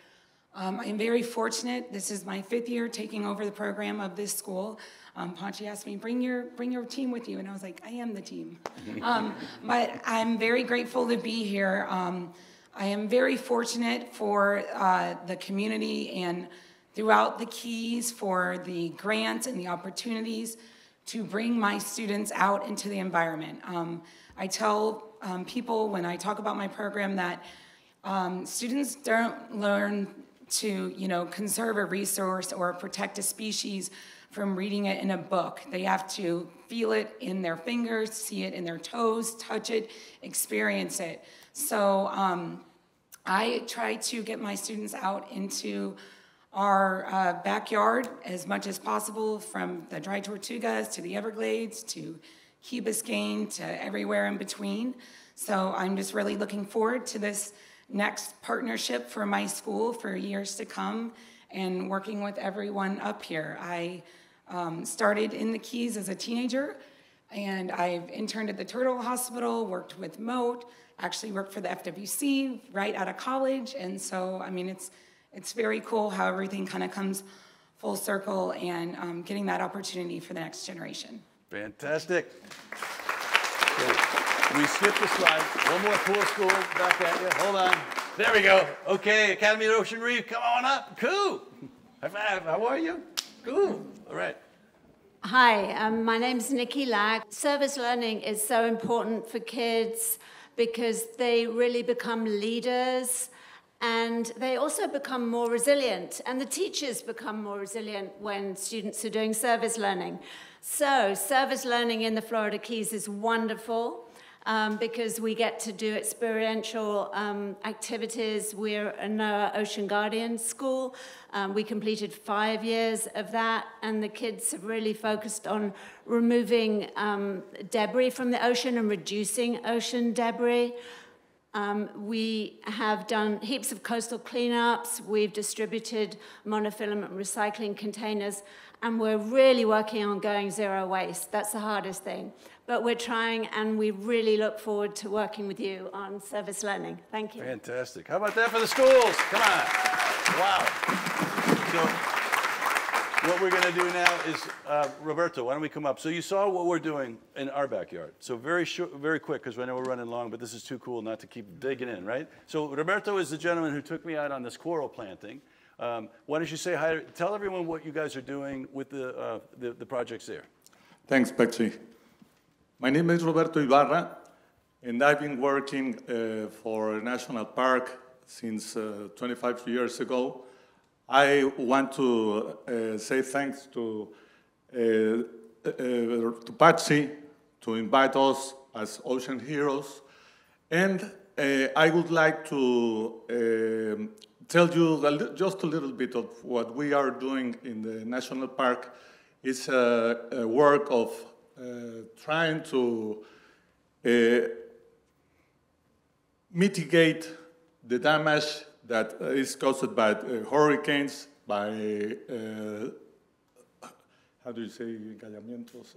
I'm very fortunate. This is my fifth year taking over the program of this school. Ponchi asked me, bring your team with you, and I was like, I am the team. But I'm very grateful to be here. I am very fortunate for the community and throughout the Keys for the grants and the opportunities to bring my students out into the environment. I tell people when I talk about my program that students don't learn to, you know, conserve a resource or protect a species from reading it in a book. They have to feel it in their fingers, see it in their toes, touch it, experience it. So I try to get my students out into our backyard as much as possible, from the Dry Tortugas to the Everglades to Key Biscayne to everywhere in between. So I'm just really looking forward to this next partnership for my school for years to come and working with everyone up here. I started in the Keys as a teenager, and I've interned at the Turtle Hospital, worked with Mote, actually worked for the FWC right out of college. And so, I mean, it's very cool how everything kind of comes full circle, and getting that opportunity for the next generation. Fantastic. Okay. We skipped the slide. One more pool school back at you. Hold on. There we go. Okay, Academy of Ocean Reef, come on up. Cool. High five. How are you? Cool. All right. Hi, my name's Nikki Lack. Service learning is so important for kids because they really become leaders. And they also become more resilient, and the teachers become more resilient when students are doing service learning. So service learning in the Florida Keys is wonderful because we get to do experiential activities. We're a NOAA Ocean Guardian School. We completed 5 years of that, and the kids have really focused on removing debris from the ocean and reducing ocean debris. We have done heaps of coastal cleanups, we've distributed monofilament recycling containers, and we're really working on going zero waste. That's the hardest thing. But we're trying, and we really look forward to working with you on service learning. Thank you. Fantastic. How about that for the schools? Come on. Wow. So, what we're going to do now is, Roberto, why don't we come up? So you saw what we're doing in our backyard. So very short, very quick, because I know we're running long, but this is too cool not to keep digging in, right? So Roberto is the gentleman who took me out on this coral planting. Why don't you say hi, tell everyone what you guys are doing with the projects there. Thanks, Betsy. My name is Roberto Ibarra, and I've been working for a national park since 25 years ago. I want to say thanks to Patsy to invite us as Ocean Heroes, and I would like to tell you just a little bit of what we are doing in the national park. It's a work of trying to mitigate the damage that is caused by hurricanes, by, how do you say, encallamientos?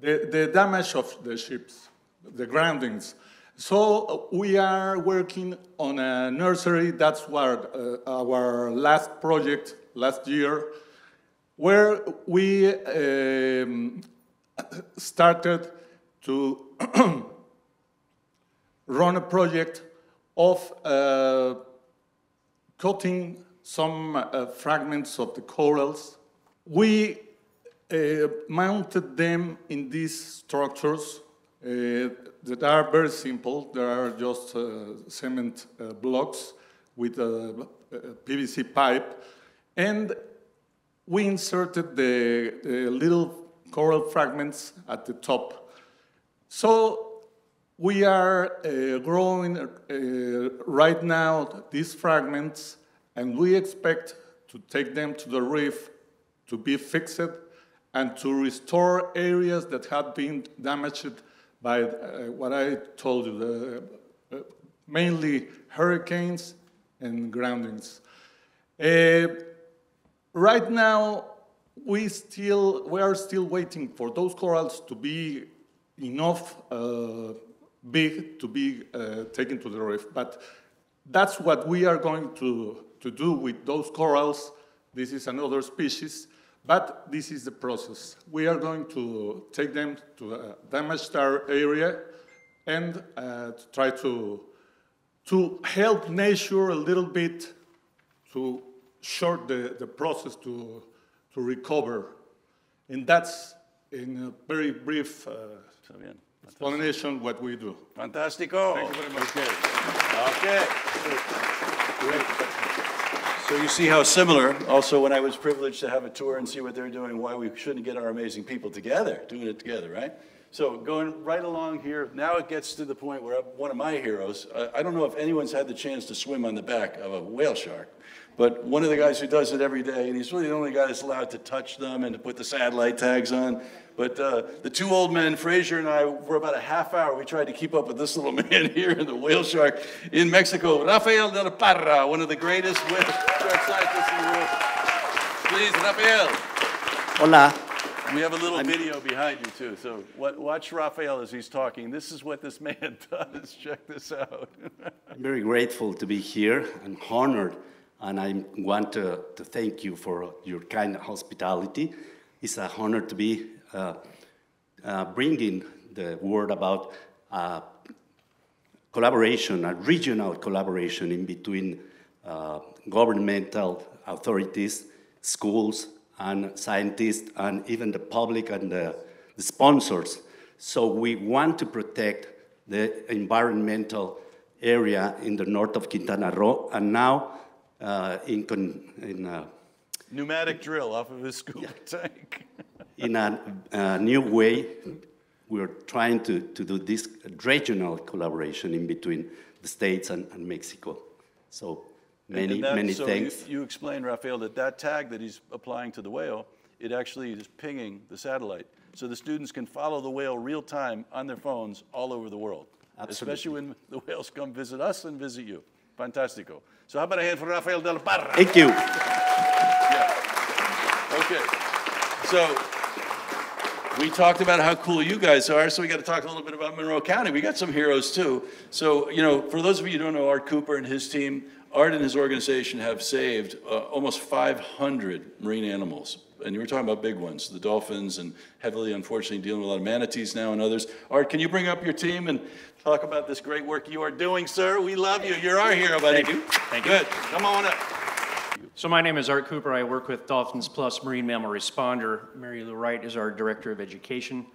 Okay. The damage of the ships, the groundings. So we are working on a nursery. That's what, our last project last year, where we started to run a project of cutting some fragments of the corals. We mounted them in these structures that are very simple. There are just cement blocks with a PVC pipe, and we inserted the little coral fragments at the top. So we are growing right now these fragments, and we expect to take them to the reef to be fixed and to restore areas that have been damaged by what I told you, the, mainly hurricanes and groundings. Right now, we are still waiting for those corals to be enough big to be taken to the reef. But that's what we are going to do with those corals. This is another species, but this is the process. We are going to take them to a damaged area and to try to help nature a little bit to short the process to recover. And that's, in a very brief explanation, what we do. Fantastico. Thank you very much. Okay. So you see how similar, also when I was privileged to have a tour and see what they're doing, why we shouldn't get our amazing people together, doing it together, right? So going right along here, now it gets to the point where one of my heroes, I don't know if anyone's had the chance to swim on the back of a whale shark, but one of the guys who does it every day, and he's really the only guy that's allowed to touch them and to put the satellite tags on. But the two old men, Frazier and I, for about a half hour, we tried to keep up with this little man here in the whale shark in Mexico, Rafael de la Parra, one of the greatest whale shark scientists in the world. Please, Rafael. Hola. We have a little video behind you, too. So watch Rafael as he's talking. This is what this man does. Check this out. I'm very grateful to be here and honored. And I want to thank you for your kind hospitality. It's an honor to be bringing the word about collaboration, a regional collaboration in between governmental authorities, schools, and scientists, and even the public and the sponsors. So we want to protect the environmental area in the north of Quintana Roo, and now pneumatic drill off of his scuba tank. In a new way, we're trying to do this regional collaboration in between the states and Mexico. So. Many thanks. You explained, Rafael, that tag that he's applying to the whale, it actually is pinging the satellite. So the students can follow the whale real time on their phones all over the world. Absolutely. Especially when the whales come visit us and visit you. Fantastico. So how about a hand for Rafael de la Parra? Thank you. Yeah. Okay. So we talked about how cool you guys are, so we got to talk a little bit about Monroe County. We got some heroes, too. So, you know, for those of you who don't know, Art Cooper and his team, Art and his organization have saved almost 500 marine animals. And you were talking about big ones, the dolphins, and heavily, unfortunately, dealing with a lot of manatees now and others. Art, can you bring up your team and talk about this great work you are doing, sir? We love you. You're our hero, buddy. Thank you. Thank you. Good. Come on up. So my name is Art Cooper. I work with Dolphins Plus Marine Mammal Responder. Mary Lou Wright is our Director of Education,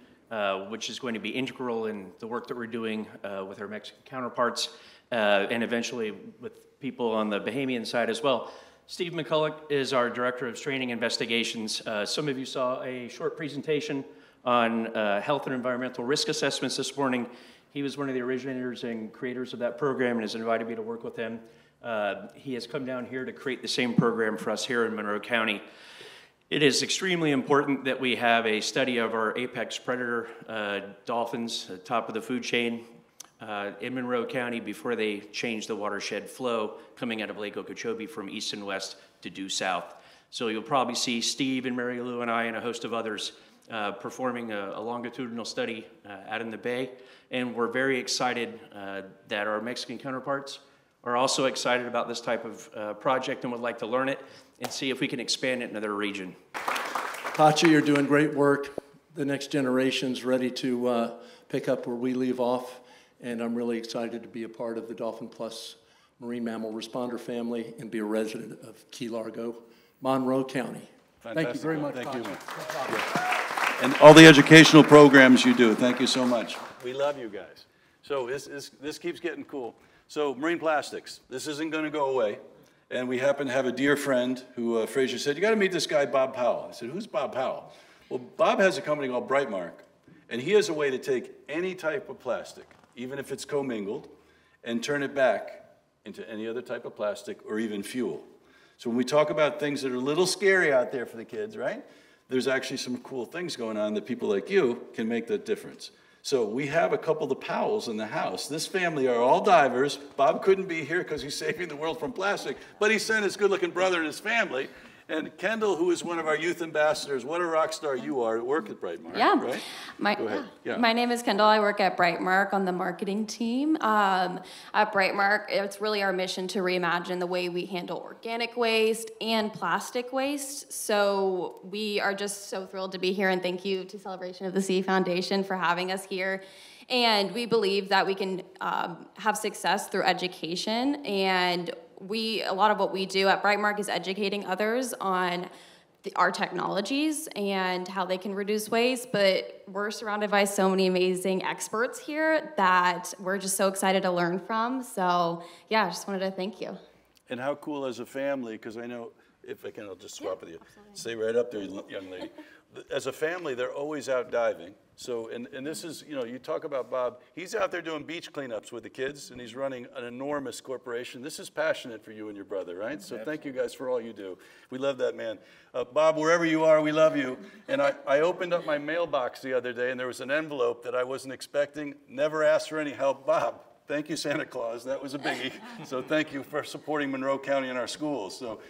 which is going to be integral in the work that we're doing with our Mexican counterparts and eventually with people on the Bahamian side as well. Steve McCulloch is our Director of Stranding Investigations. Some of you saw a short presentation on health and environmental risk assessments this morning. He was one of the originators and creators of that program and has invited me to work with him. He has come down here to create the same program for us here in Monroe County. It is extremely important that we have a study of our apex predator dolphins, the top of the food chain, in Monroe County before they change the watershed flow coming out of Lake Okeechobee from east and west to due south. So you'll probably see Steve and Mary Lou and I and a host of others performing a longitudinal study out in the bay. And we're very excited that our Mexican counterparts are also excited about this type of project and would like to learn it and see if we can expand it in another region. Pacha, you're doing great work. The next generation's ready to pick up where we leave off, and I'm really excited to be a part of the Dolphin Plus Marine Mammal Responder family and be a resident of Key Largo, Monroe County. Fantastic. Thank you very much. Thank you. And all the educational programs you do. Thank you so much. We love you guys. So this keeps getting cool. So marine plastics, this isn't going to go away. And we happen to have a dear friend who Frazier said, you got to meet this guy, Bob Powell. I said, who's Bob Powell? Well, Bob has a company called Brightmark, and he has a way to take any type of plastic, even if it's commingled, and turn it back into any other type of plastic or even fuel. So when we talk about things that are a little scary out there for the kids, right? There's actually some cool things going on that people like you can make that difference. So we have a couple of the Powells in the house. This family are all divers. Bob couldn't be here because he's saving the world from plastic, but he sent his good-looking brother and his family. And Kendall, who is one of our youth ambassadors, what a rock star you are at work at Brightmark, right? My name is Kendall. I work at Brightmark on the marketing team. At Brightmark, it's really our mission to reimagine the way we handle organic waste and plastic waste. So we are just so thrilled to be here, and thank you to Celebration of the Sea Foundation for having us here. And we believe that we can have success through education, and a lot of what we do at Brightmark is educating others on our technologies and how they can reduce waste, but we're surrounded by so many amazing experts here that we're just so excited to learn from. So yeah, I just wanted to thank you. And how cool as a family, because I know, if I can, I'll just swap with you. Absolutely. Stay right up there, young lady. As a family, they're always out diving. So, and this is, you know, you talk about Bob. He's out there doing beach cleanups with the kids, and he's running an enormous corporation. This is passionate for you and your brother, right? So thank you guys for all you do. We love that man. Bob, wherever you are, we love you. And I opened up my mailbox the other day, and there was an envelope that I wasn't expecting. Never asked for any help. Bob, thank you, Santa Claus. That was a biggie. So thank you for supporting Monroe County and our schools. So.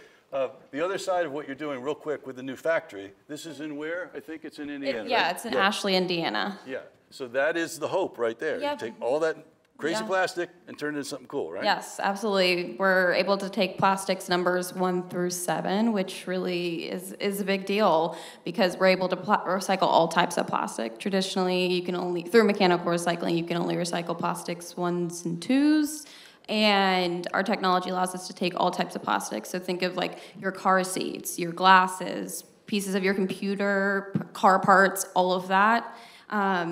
The other side of what you're doing real quick with the new factory, this is in where? I think it's in Indiana. It's in Ashley, Indiana. Yeah, so that is the hope right there. You take all that crazy plastic and turn it into something cool, right? Yes, absolutely. We're able to take plastics numbers 1 through 7, which really is a big deal because we're able to recycle all types of plastic. Traditionally, you can only, through mechanical recycling, you can only recycle plastics 1s and 2s. And our technology allows us to take all types of plastics. So think of like your car seats, your glasses, pieces of your computer, car parts, all of that.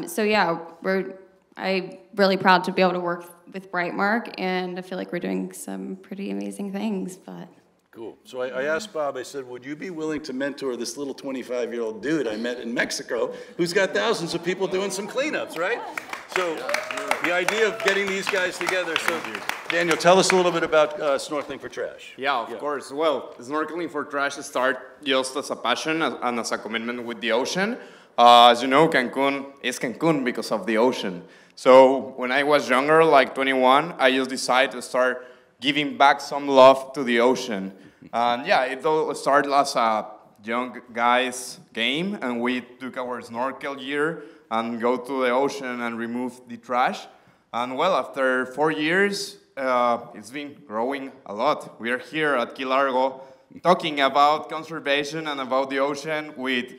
So yeah, I'm really proud to be able to work with Brightmark, and I feel like we're doing some pretty amazing things. Cool. So I asked Bob, I said, would you be willing to mentor this little 25-year-old dude I met in Mexico who's got thousands of people doing some cleanups, right? So the idea of getting these guys together. So Daniel, tell us a little bit about Snorkeling for Trash. Yeah, of course. Well, Snorkeling for Trash started just as a passion and as a commitment with the ocean. As you know, Cancun is Cancun because of the ocean. So when I was younger, like 21, I just decided to start giving back some love to the ocean. And yeah, it all started as a young guys game, and we took our snorkel gear and go to the ocean and remove the trash. And well, after 4 years, it's been growing a lot. We are here at Key Largo talking about conservation and about the ocean with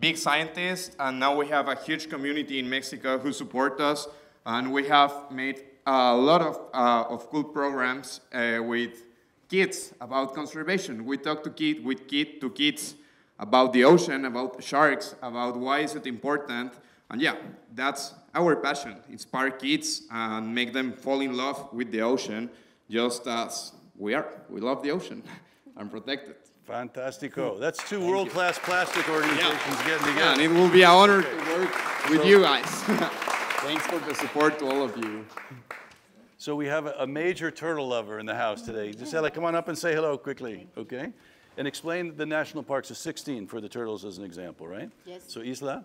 big scientists, and now we have a huge community in Mexico who support us, and we have made a lot of cool programs with kids about conservation. We talk to kids about the ocean, about sharks, about why is it important. And yeah, that's our passion, inspire kids and make them fall in love with the ocean just as we are. We love the ocean and protect it. Fantastico. That's two world-class plastic organizations getting together. Yeah, and it will be an honor to work with you guys. Thanks for the support to all of you. So we have a major turtle lover in the house today. Gisela, come on up and say hello quickly, okay? And explain the national parks of 16 for the turtles as an example, right? Yes. So Isla,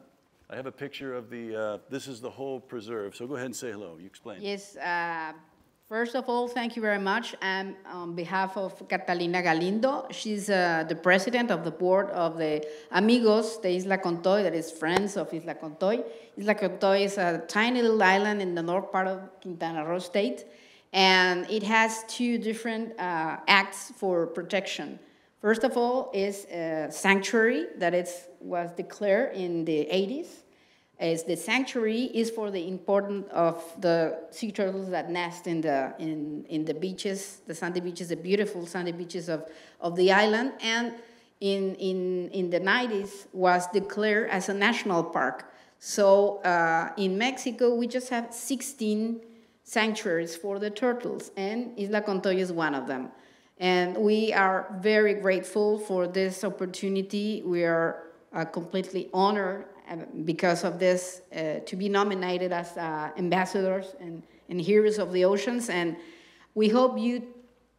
I have a picture of the, this is the whole preserve. So go ahead and say hello, you explain. Yes, first of all, thank you very much. And on behalf of Catalina Galindo, she's the president of the board of the Amigos de Isla Contoy, that is Friends of Isla Contoy. Isla Contoy is a tiny little island in the north part of Quintana Roo state, and it has two different acts for protection. First of all is a sanctuary that was declared in the 80s. as the sanctuary is for the importance of the sea turtles that nest in the beaches, the sandy beaches, the beautiful sandy beaches of the island. And in the 90s was declared as a national park. So in Mexico, we just have 16 sanctuaries for the turtles, and Isla Contoy is one of them. And we are very grateful for this opportunity. We are completely honored because of this to be nominated as ambassadors and heroes of the oceans. And we hope you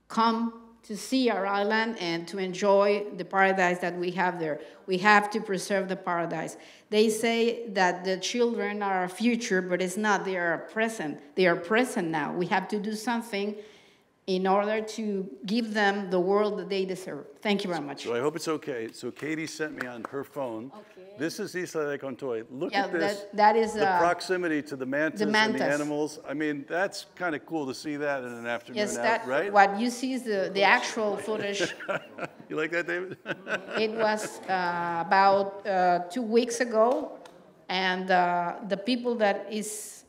come to see our island and to enjoy the paradise that we have there. We have to preserve the paradise. They say that the children are our future, but it's not. They are present. They are present now. We have to do something in order to give them the world that they deserve. Thank you very much. So I hope it's okay. So Katie sent me on her phone. Okay. This is Isla de Contoy. Look at this. That is the proximity to the mantas, and the animals. I mean, that's kind of cool to see that in an afternoon out, right? What you see is the actual footage. You like that, David? It was about 2 weeks ago, and the people that is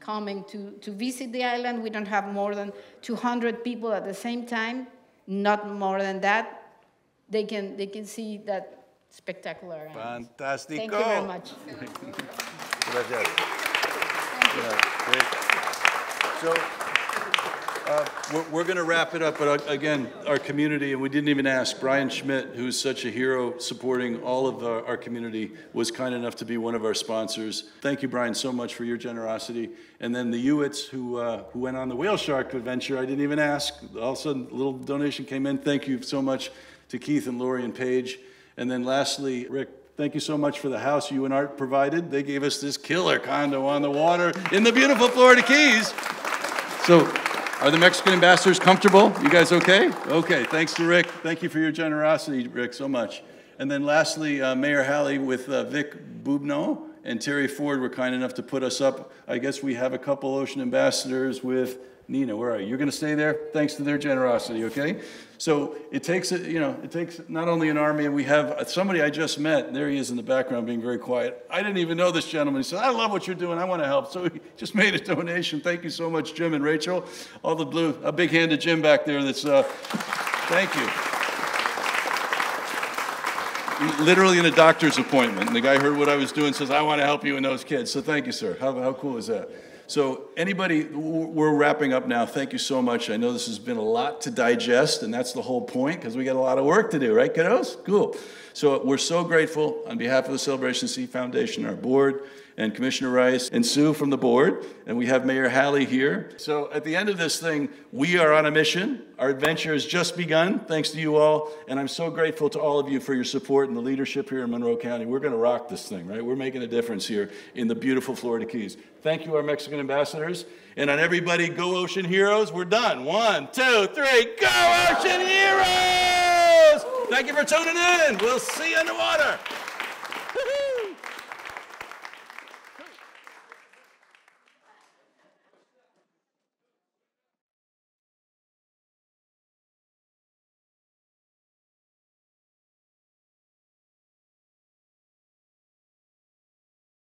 coming to visit the island. We don't have more than 200 people at the same time, not more than that. They can see that spectacular. Fantastico. Thank you very much. Gracias. Thank you. So, we're going to wrap it up, but again, our community, and we didn't even ask, Brian Schmidt, who's such a hero supporting all of our community, was kind enough to be one of our sponsors. Thank you, Brian, so much for your generosity. And then the Uwitts, who went on the whale shark adventure, I didn't even ask. All of a sudden, a little donation came in. Thank you so much to Keith and Lori and Paige. And then lastly, Rick, thank you so much for the house you and Art provided. They gave us this killer condo on the water in the beautiful Florida Keys. So, are the Mexican ambassadors comfortable? You guys okay? Okay, thanks to Rick. Thank you for your generosity, Rick, so much. And then lastly, Mayor Halley with Vic Bubno and Terry Ford were kind enough to put us up. I guess we have a couple ocean ambassadors with Nina. Where are you? You're gonna stay there? Thanks to their generosity, okay? So it takes, you know, it takes not only an army, and we have somebody I just met. There he is in the background being very quiet. I didn't even know this gentleman. He said, I love what you're doing. I want to help. So he just made a donation. Thank you so much, Jim and Rachel. All the blue, a big hand to Jim back there. That's, thank you. Literally in a doctor's appointment. And the guy heard what I was doing, says, I want to help you and those kids. So thank you, sir. How cool is that? So anybody, we're wrapping up now. Thank you so much. I know this has been a lot to digest, and that's the whole point, because we got a lot of work to do, right, kiddos? Cool. So we're so grateful on behalf of the Celebration Sea Foundation, our board, and Commissioner Rice, and Sue from the board, and we have Mayor Halley here. So at the end of this thing, we are on a mission. Our adventure has just begun, thanks to you all, and I'm so grateful to all of you for your support and the leadership here in Monroe County. We're gonna rock this thing, right? We're making a difference here in the beautiful Florida Keys. Thank you, our Mexican ambassadors, and on everybody, go Ocean Heroes, we're done. 1, 2, 3, go Ocean Heroes! Thank you for tuning in, we'll see you underwater.